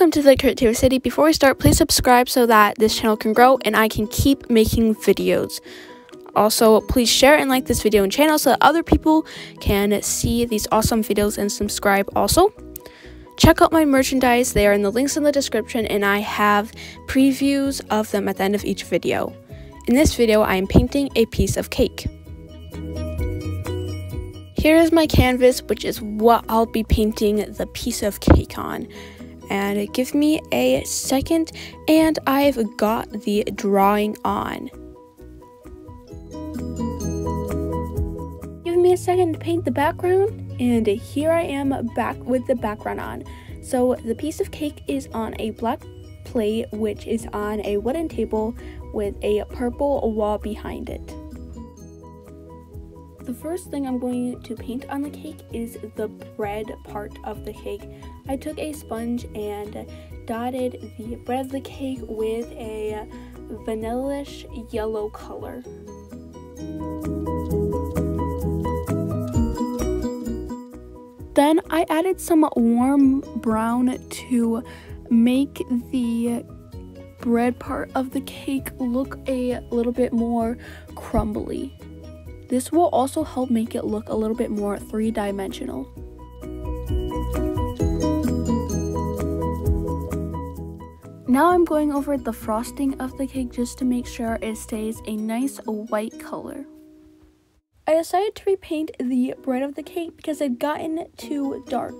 Welcome to the Creativity City. Before we start, please subscribe so that this channel can grow and I can keep making videos. Also, please share and like this video and channel so that other people can see these awesome videos and subscribe also. Check out my merchandise. They are in the links in the description and I have previews of them at the end of each video. In this video, I am painting a piece of cake. Here is my canvas, which is what I'll be painting the piece of cake on. And give me a second, and I've got the drawing on. Give me a second to paint the background, and here I am back with the background on. So the piece of cake is on a black plate, which is on a wooden table with a purple wall behind it. The first thing I'm going to paint on the cake is the bread part of the cake. I took a sponge and dotted the bread of the cake with a vanilla-ish yellow color. Then I added some warm brown to make the bread part of the cake look a little bit more crumbly. This will also help make it look a little bit more three-dimensional. Now I'm going over the frosting of the cake just to make sure it stays a nice white color. I decided to repaint the bread of the cake because it had gotten too dark.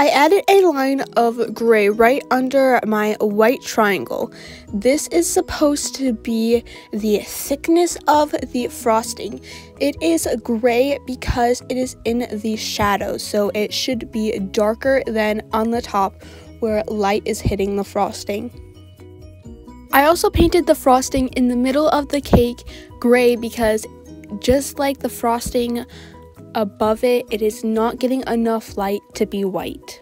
I added a line of gray right under my white triangle. This is supposed to be the thickness of the frosting. It is gray because it is in the shadows, so it should be darker than on the top where light is hitting the frosting. I also painted the frosting in the middle of the cake gray because just like the frosting above it, it is not getting enough light to be white.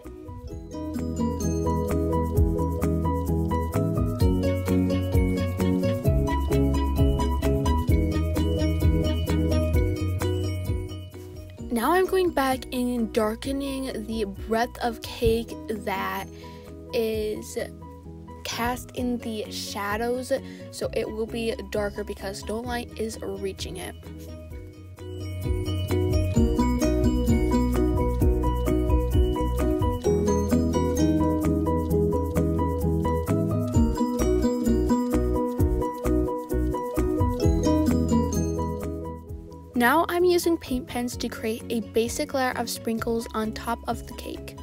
Now I'm going back and darkening the breadth of cake that is cast in the shadows, so it will be darker because no light is reaching it. Now I'm using paint pens to create a basic layer of sprinkles on top of the cake.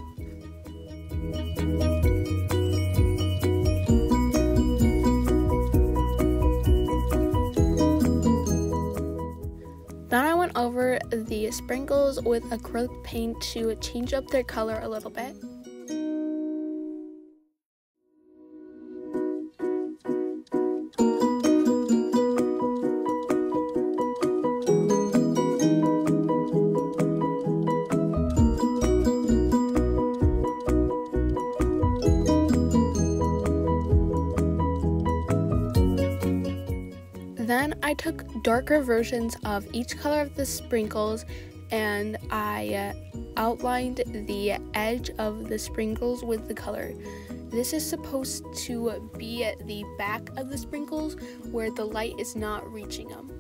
Then I went over the sprinkles with acrylic paint to change up their color a little bit. Then I took darker versions of each color of the sprinkles and I outlined the edge of the sprinkles with the color. This is supposed to be at the back of the sprinkles where the light is not reaching them.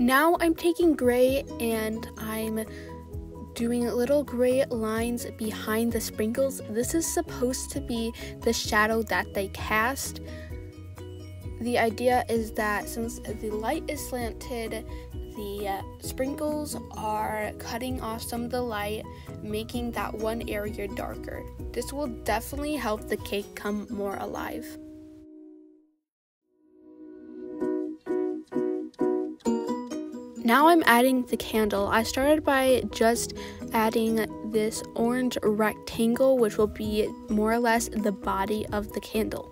Now I'm taking gray and I'm doing little gray lines behind the sprinkles. This is supposed to be the shadow that they cast. The idea is that since the light is slanted, the sprinkles are cutting off some of the light, making that one area darker. This will definitely help the cake come more alive. Now I'm adding the candle. I started by just adding this orange rectangle, which will be more or less the body of the candle.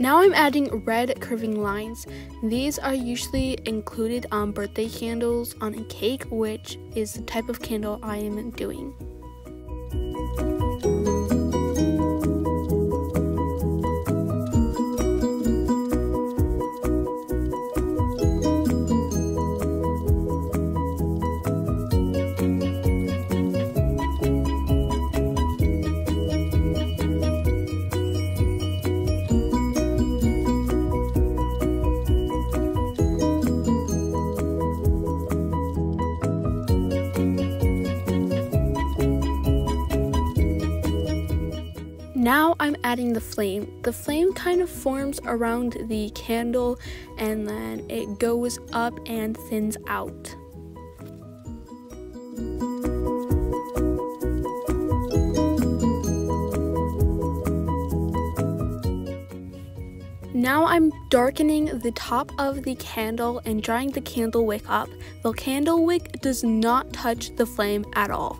Now I'm adding red curving lines. These are usually included on birthday candles, on a cake, which is the type of candle I am doing. Now I'm adding the flame. The flame kind of forms around the candle and then it goes up and thins out. Now I'm darkening the top of the candle and drawing the candle wick up. The candle wick does not touch the flame at all.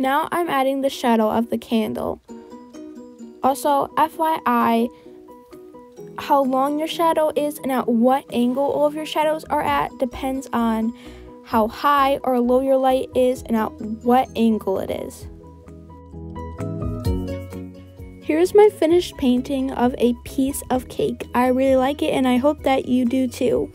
Now I'm adding the shadow of the candle. Also, FYI, how long your shadow is and at what angle all of your shadows are at depends on how high or low your light is and at what angle it is. Here's my finished painting of a piece of cake. I really like it and I hope that you do too.